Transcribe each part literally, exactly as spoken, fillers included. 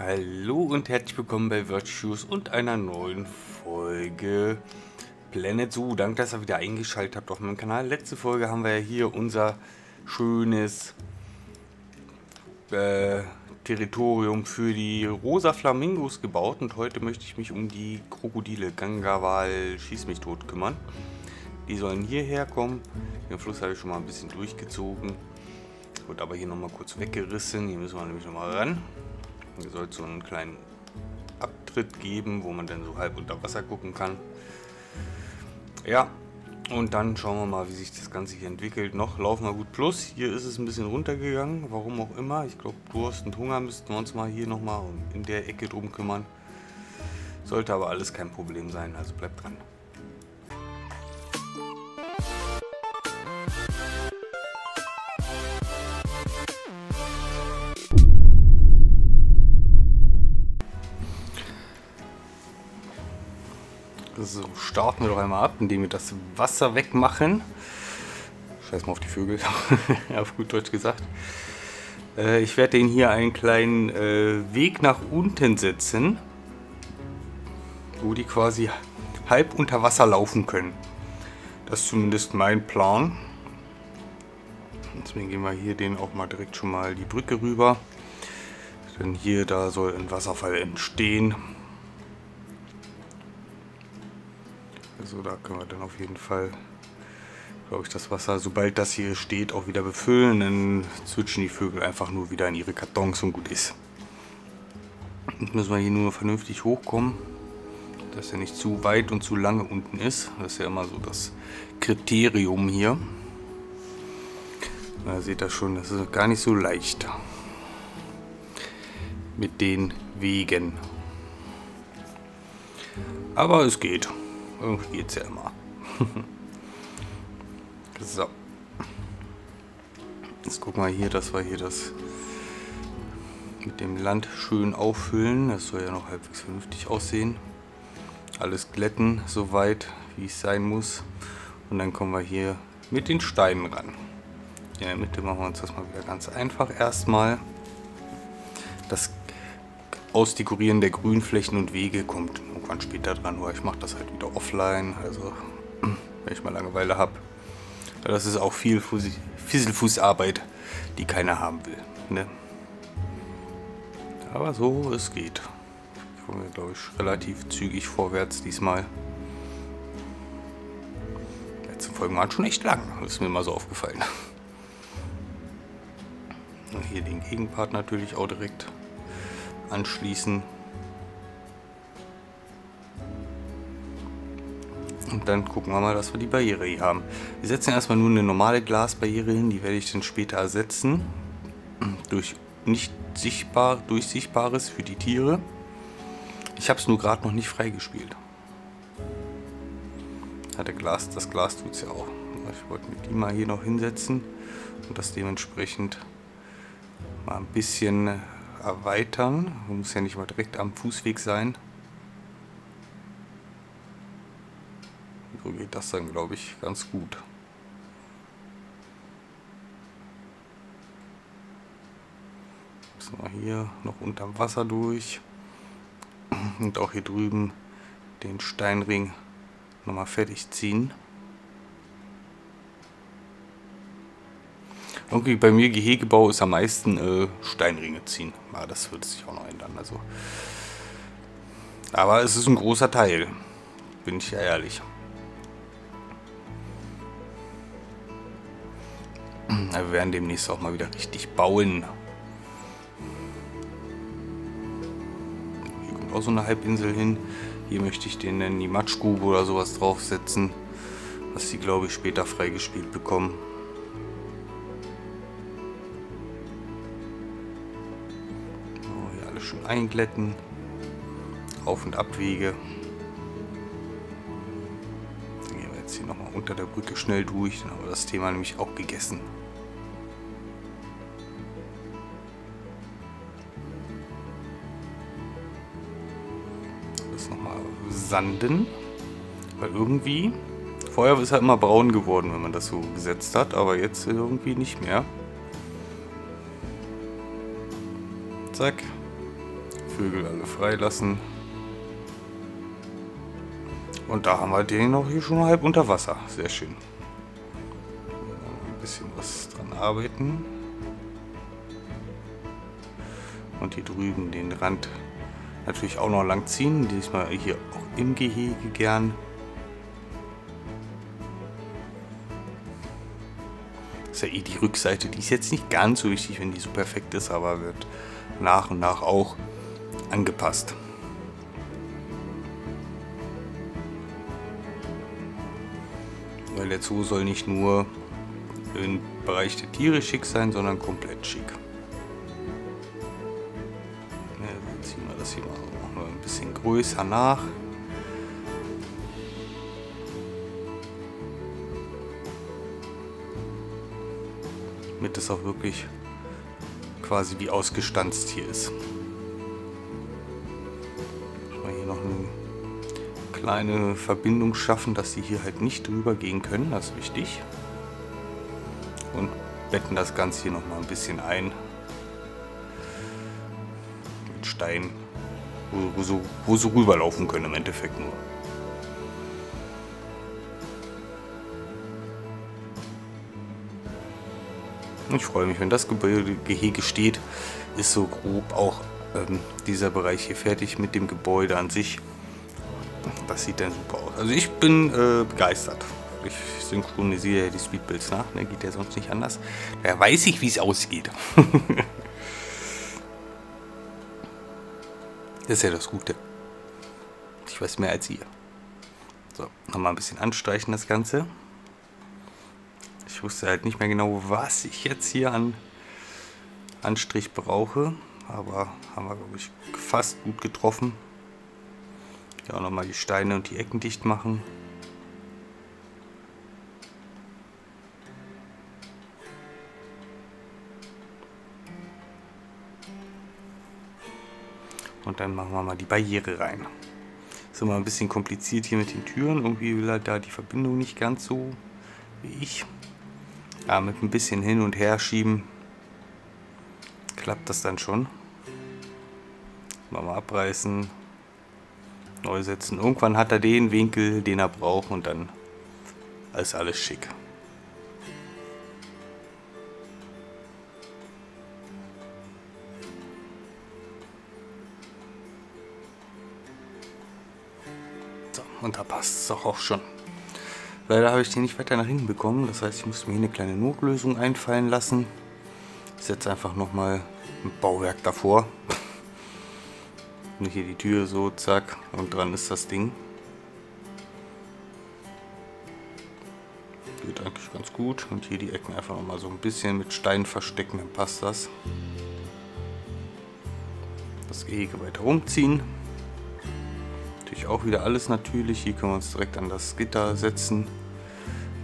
Hallo und herzlich willkommen bei Virtual Studios und einer neuen Folge Planet Zoo. Danke, dass ihr wieder eingeschaltet habt auf meinem Kanal. Letzte Folge haben wir ja hier unser schönes äh, Territorium für die rosa Flamingos gebaut. Und heute möchte ich mich um die Krokodile, Gangesgavial, schieß mich tot, kümmern. Die sollen hierher kommen. Den Fluss habe ich schon mal ein bisschen durchgezogen. Wird aber hier nochmal kurz weggerissen. Hier müssen wir nämlich nochmal ran. Hier soll es so einen kleinen Abtritt geben, wo man dann so halb unter Wasser gucken kann. Ja, und dann schauen wir mal, wie sich das Ganze hier entwickelt. Noch laufen wir gut. Plus, hier ist es ein bisschen runtergegangen, warum auch immer. Ich glaube, Durst und Hunger müssten wir uns mal hier nochmal in der Ecke drum kümmern. Sollte aber alles kein Problem sein, also bleibt dran. So, starten wir doch einmal ab, indem wir das Wasser wegmachen. Scheiß mal auf die Vögel, auf gut Deutsch gesagt. Äh, ich werde den hier einen kleinen äh, Weg nach unten setzen, wo die quasi halb unter Wasser laufen können. Das ist zumindest mein Plan. Deswegen gehen wir hier den auch mal direkt schon mal die Brücke rüber. Denn hier, da soll ein Wasserfall entstehen. Also da können wir dann auf jeden Fall, glaube ich, das Wasser, sobald das hier steht, auch wieder befüllen. Dann zwitschen die Vögel einfach nur wieder in ihre Kartons und gut ist. Jetzt müssen wir hier nur vernünftig hochkommen, dass er nicht zu weit und zu lange unten ist. Das ist ja immer so das Kriterium hier. Da seht ihr schon, das ist gar nicht so leicht mit den Wegen. Aber es geht. Irgendwie geht es ja immer. So. Jetzt gucken wir hier, dass wir hier das mit dem Land schön auffüllen. Das soll ja noch halbwegs vernünftig aussehen. Alles glätten, soweit wie es sein muss. Und dann kommen wir hier mit den Steinen ran. In der Mitte machen wir uns das mal wieder ganz einfach erstmal. Das Ausdekorieren der Grünflächen und Wege kommt irgendwann später dran, oder ich mache das halt wieder offline, also wenn ich mal Langeweile habe. Das ist auch viel Fisselfußarbeit, die keiner haben will. Ne? Aber so, es geht. Ich komme mir, glaube ich, relativ zügig vorwärts diesmal. Die letzten Folgen waren schon echt lang, das ist mir mal so aufgefallen. Und hier den Gegenpart natürlich auch direkt anschließen. Und dann gucken wir mal, dass wir die Barriere hier haben. Wir setzen erstmal nur eine normale Glasbarriere hin, die werde ich dann später ersetzen durch nicht sichtbar, durchsichtbares für die Tiere. Ich habe es nur gerade noch nicht freigespielt. Ja, der Glas, das Glas tut es ja auch. Ich wollte mit ihm mal hier noch hinsetzen und das dementsprechend mal ein bisschen erweitern. Muss ja nicht mal direkt am Fußweg sein. So geht das dann, glaube ich, ganz gut. Müssen wir hier noch unterm Wasser durch und auch hier drüben den Steinring nochmal fertig ziehen. Okay, bei mir Gehegebau ist am meisten äh, Steinringe ziehen. Aber das wird sich auch noch ändern. Also. Aber es ist ein großer Teil. Bin ich ja ehrlich. Na, wir werden demnächst auch mal wieder richtig bauen. Hier kommt auch so eine Halbinsel hin. Hier möchte ich denen dann die Matschgrube oder sowas draufsetzen. Was die, glaube ich, später freigespielt bekommen. Schön einglätten, Auf- und Abwege. Dann gehen wir jetzt hier nochmal unter der Brücke schnell durch, dann haben wir das Thema nämlich auch gegessen. Das nochmal sanden, weil irgendwie, vorher ist halt immer braun geworden, wenn man das so gesetzt hat, aber jetzt irgendwie nicht mehr. Zack. Vögel alle freilassen. Und da haben wir den noch hier schon halb unter Wasser. Sehr schön. Ein bisschen was dran arbeiten. Und hier drüben den Rand natürlich auch noch lang ziehen. Diesmal hier auch im Gehege gern. Ist ja eh die Rückseite, die ist jetzt nicht ganz so wichtig, wenn die so perfekt ist, aber wird nach und nach auch angepasst. Weil der Zoo soll nicht nur im Bereich der Tiere schick sein, sondern komplett schick. Ja, dann ziehen wir das hier mal auch noch ein bisschen größer nach. Damit es auch wirklich quasi wie ausgestanzt hier ist. Mal hier noch einen kleine Verbindung schaffen, dass sie hier halt nicht drüber gehen können, das ist wichtig. Und betten das Ganze hier nochmal ein bisschen ein. Mit Steinen, wo, wo, wo sie rüberlaufen können im Endeffekt nur. Ich freue mich, wenn das Gebäude, Gehege steht, ist so grob auch ähm, dieser Bereich hier fertig mit dem Gebäude an sich. Das sieht dann super aus. Also ich bin äh, begeistert. Ich synchronisiere ja die Speedbuilds nach, ne? Geht ja sonst nicht anders. Da weiß ich, wie es ausgeht. Das ist ja das Gute. Ich weiß mehr als ihr. So, nochmal ein bisschen anstreichen das Ganze. Ich wusste halt nicht mehr genau, was ich jetzt hier an Anstrich brauche. Aber haben wir, glaube ich, fast gut getroffen. Hier auch nochmal die Steine und die Ecken dicht machen. Und dann machen wir mal die Barriere rein. Ist immer ein bisschen kompliziert hier mit den Türen. Irgendwie will er da die Verbindung nicht ganz so wie ich. Ja, mit ein bisschen hin und her schieben klappt das dann schon. Mal, mal abreißen. Neu setzen. Irgendwann hat er den Winkel, den er braucht, und dann ist alles schick. So, und da passt es doch auch schon. Leider habe ich den nicht weiter nach hinten bekommen, das heißt, ich musste mir hier eine kleine Notlösung einfallen lassen. Ich setze einfach nochmal ein Bauwerk davor. Hier die Tür so, zack, und dran ist das Ding. Geht eigentlich ganz gut. Und hier die Ecken einfach nochmal so ein bisschen mit Stein verstecken, dann passt das. Das Gehege weiter rumziehen. Natürlich auch wieder alles natürlich. Hier können wir uns direkt an das Gitter setzen.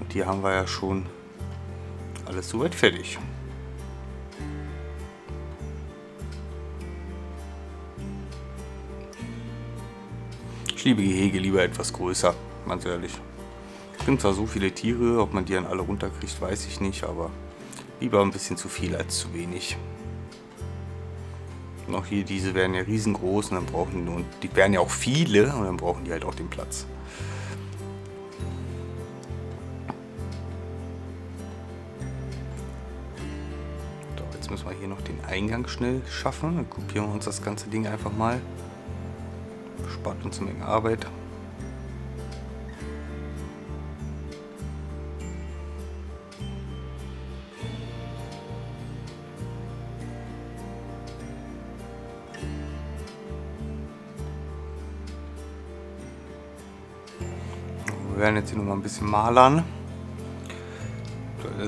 Und hier haben wir ja schon alles soweit fertig. Ich liebe Gehege lieber etwas größer, ganz ehrlich. Es gibt zwar so viele Tiere, ob man die dann alle runterkriegt, weiß ich nicht, aber lieber ein bisschen zu viel als zu wenig. Und auch hier, diese werden ja riesengroß und dann brauchen die, und die werden ja auch viele und dann brauchen die halt auch den Platz. So, jetzt müssen wir hier noch den Eingang schnell schaffen. Dann kopieren wir uns das ganze Ding einfach mal. Spart uns eine Menge Arbeit. Wir werden jetzt hier nochmal ein bisschen malern.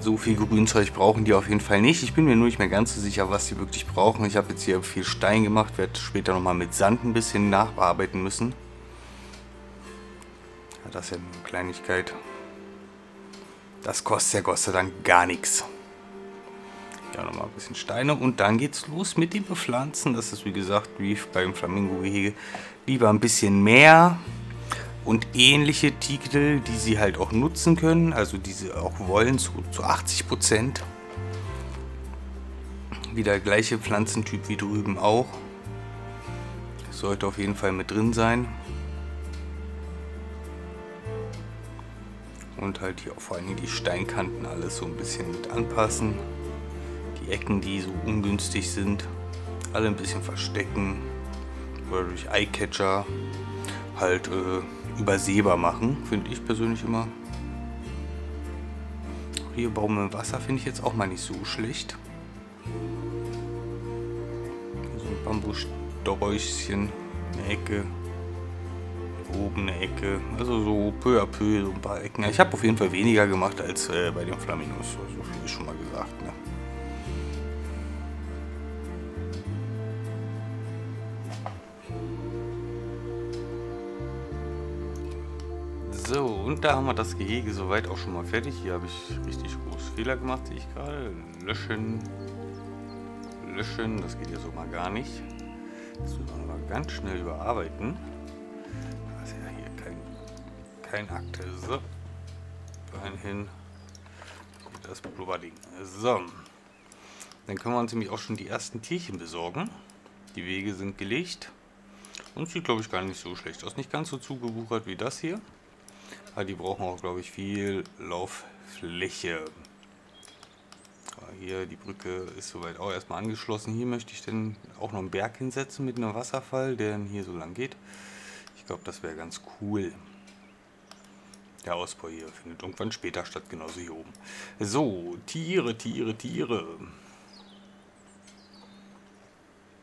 So viel Grünzeug brauchen die auf jeden Fall nicht. Ich bin mir nur nicht mehr ganz so sicher, was die wirklich brauchen. Ich habe jetzt hier viel Stein gemacht, werde später nochmal mit Sand ein bisschen nachbearbeiten müssen. Ja, das ist ja eine Kleinigkeit. Das kostet ja Gott sei Dank gar nichts. Ja, nochmal ein bisschen Steine und dann geht's los mit dem Bepflanzen. Das ist, wie gesagt, wie beim Flamingo-Gehege, lieber ein bisschen mehr. Und ähnliche Titel, die sie halt auch nutzen können, also die sie auch wollen, zu, zu achtzig Prozent. Wieder gleiche Pflanzentyp wie drüben auch. sollte auf jeden Fall mit drin sein. Und halt hier auch vor allem die Steinkanten alles so ein bisschen mit anpassen. Die Ecken, die so ungünstig sind, alle ein bisschen verstecken oder durch Eyecatcher halt äh, übersehbar machen, finde ich persönlich immer. Hier Baum im Wasser finde ich jetzt auch mal nicht so schlecht. So ein Bambussträuchchen, eine Ecke, oben eine Ecke, also so peu à peu so ein paar Ecken. Ich habe auf jeden Fall weniger gemacht als äh, bei den Flamingos, so viel ist schon mal gesagt, ne? So, und da haben wir das Gehege soweit auch schon mal fertig. Hier habe ich richtig große Fehler gemacht, sehe ich gerade. Löschen, löschen, das geht hier so mal gar nicht. Das müssen wir mal ganz schnell überarbeiten. Das ist ja hier kein, kein Akt. So, dahin hin, das Blubberding. So, dann können wir uns nämlich auch schon die ersten Tierchen besorgen. Die Wege sind gelegt und sieht, glaube ich, gar nicht so schlecht aus. Nicht ganz so zugebuchert wie das hier. Die brauchen auch, glaube ich, viel Lauffläche. Hier die Brücke ist soweit auch erstmal angeschlossen. Hier möchte ich dann auch noch einen Berg hinsetzen mit einem Wasserfall, der dann hier so lang geht. Ich glaube, das wäre ganz cool. Der Ausbau hier findet irgendwann später statt, genauso hier oben. So, Tiere, Tiere, Tiere.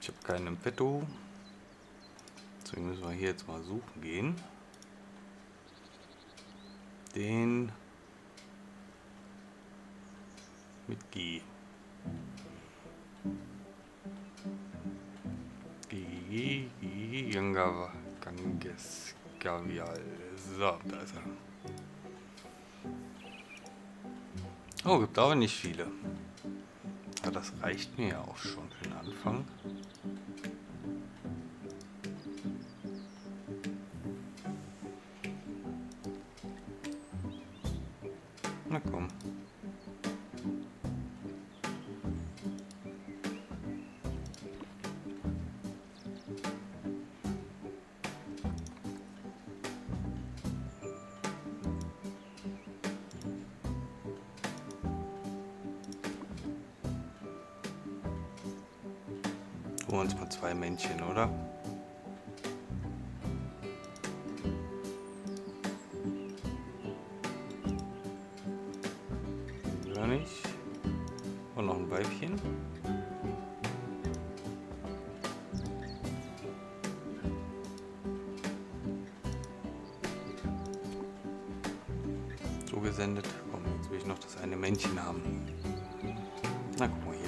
Ich habe keinen im Petto. Deswegen müssen wir hier jetzt mal suchen gehen. Den mit G. G. G. Gangesgavial. So, da ist er. Oh, gibt aber nicht viele. Aber das reicht mir ja auch schon für den Anfang. Na komm. Holen wir uns mal zwei Männchen, oder? Und noch ein Weibchen. So gesendet. Komm, jetzt will ich noch das eine Männchen haben. Na, guck mal hier.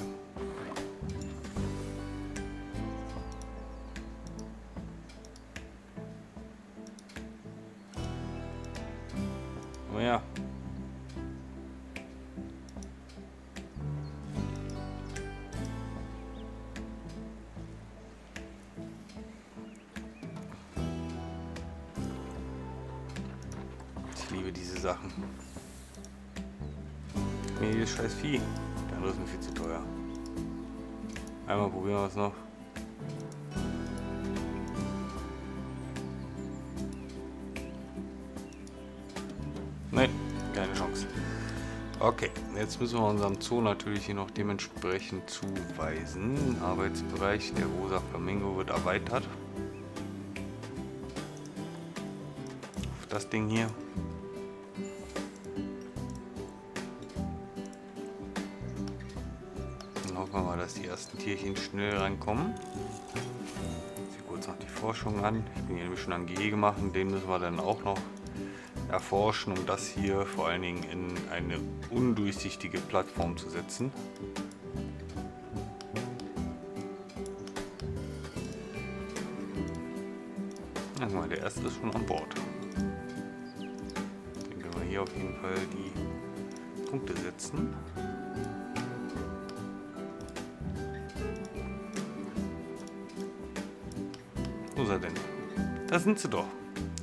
Oh ja. Ich liebe diese Sachen. Nee, dieses scheiß Vieh. Der andere ist mir viel zu teuer. Einmal probieren wir es noch. Nein, keine Chance. Okay, jetzt müssen wir unserem Zoo natürlich hier noch dementsprechend zuweisen. Arbeitsbereich, der rosa Flamingo wird erweitert. Auf das Ding hier. Hoffen wir mal, dass die ersten Tierchen schnell rankommen. Ich sehe kurz noch die Forschung an. Ich bin hier nämlich schon am Gehege machen. Den müssen wir dann auch noch erforschen, um das hier vor allen Dingen in eine undurchsichtige Plattform zu setzen. Also mal, der erste ist schon an Bord. Dann können wir hier auf jeden Fall die Punkte setzen. Wo ist er denn? Da sind sie doch,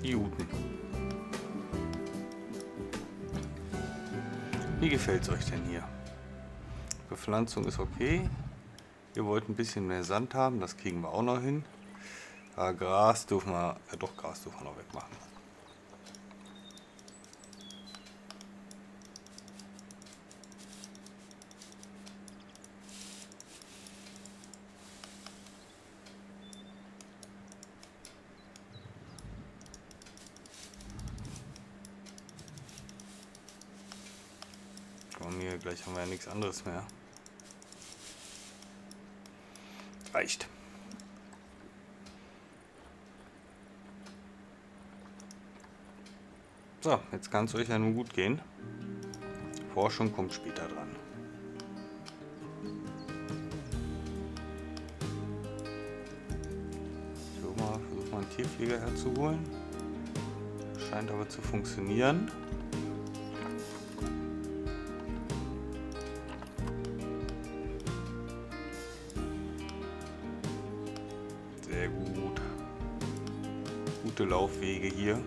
die Juden. Wie gefällt es euch denn hier? Bepflanzung ist okay. Ihr wollt ein bisschen mehr Sand haben, das kriegen wir auch noch hin. Ja, Gras dürfen wir, ja doch, Gras dürfen wir noch wegmachen. Komm hier, gleich haben wir ja nichts anderes mehr. Reicht. So, jetzt kann es euch ja nun gut gehen. Forschung kommt später dran. So, mal versuchen wir einen Tierpfleger herzuholen. Scheint aber zu funktionieren. Sehr gut. Gute Laufwege hier.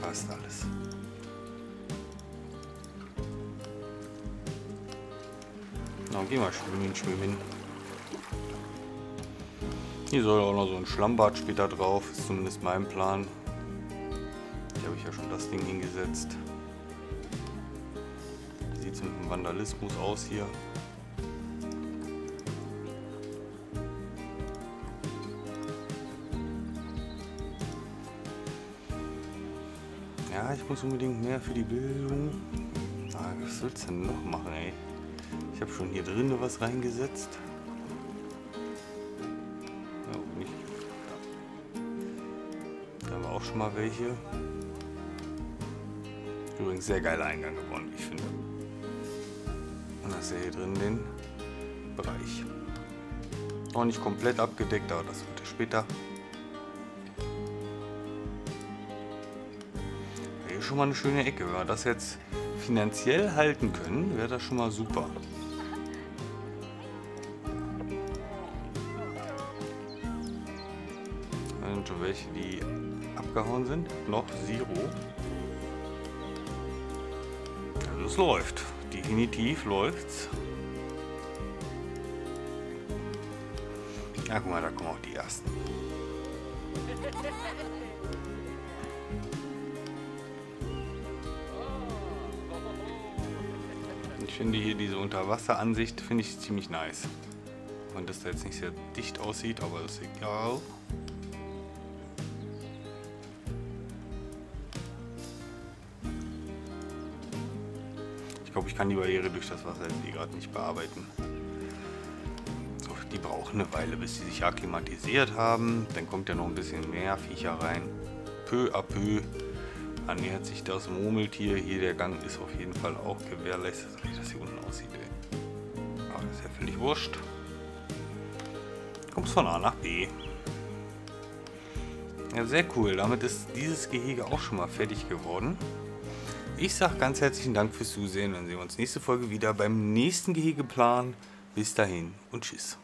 Passt alles. Na, geh mal schwimmen, schwimmen. Hier soll auch noch so ein Schlammbad später drauf. Ist zumindest mein Plan. Hier habe ich ja schon das Ding hingesetzt. Sieht es mit dem Vandalismus aus hier. Ja, ich muss unbedingt mehr für die Bildung. Ah, was soll's denn noch machen, ey? Ich habe schon hier drin was reingesetzt. Ja, auch nicht. Da haben wir auch schon mal welche. Übrigens sehr geiler Eingang geworden, wie ich finde. Und das ist ja hier drin den Bereich. Noch nicht komplett abgedeckt, aber das wird ja später. Schon mal eine schöne Ecke. Wenn wir das jetzt finanziell halten können, wäre das schon mal super. Und schon welche, die abgehauen sind. Noch Zero. Also es läuft. Definitiv läuft's. Ja, guck mal, da kommen auch die ersten. Ich finde hier diese Unterwasseransicht finde ich ziemlich nice. Und dass da jetzt nicht sehr dicht aussieht, aber das ist egal. Ich glaube, ich kann die Barriere durch das Wasser jetzt gerade nicht bearbeiten. Die brauchen eine Weile, bis sie sich akklimatisiert haben. Dann kommt ja noch ein bisschen mehr Viecher rein. Peu à peu annähert sich das Murmeltier. Hier der Gang ist auf jeden Fall auch gewährleistet, wie das hier unten aussieht. Ey. Aber das ist ja völlig wurscht. Kommst von A nach B. Ja, sehr cool. Damit ist dieses Gehege auch schon mal fertig geworden. Ich sage ganz herzlichen Dank fürs Zusehen. Dann sehen wir uns nächste Folge wieder beim nächsten Gehegeplan. Bis dahin und tschüss.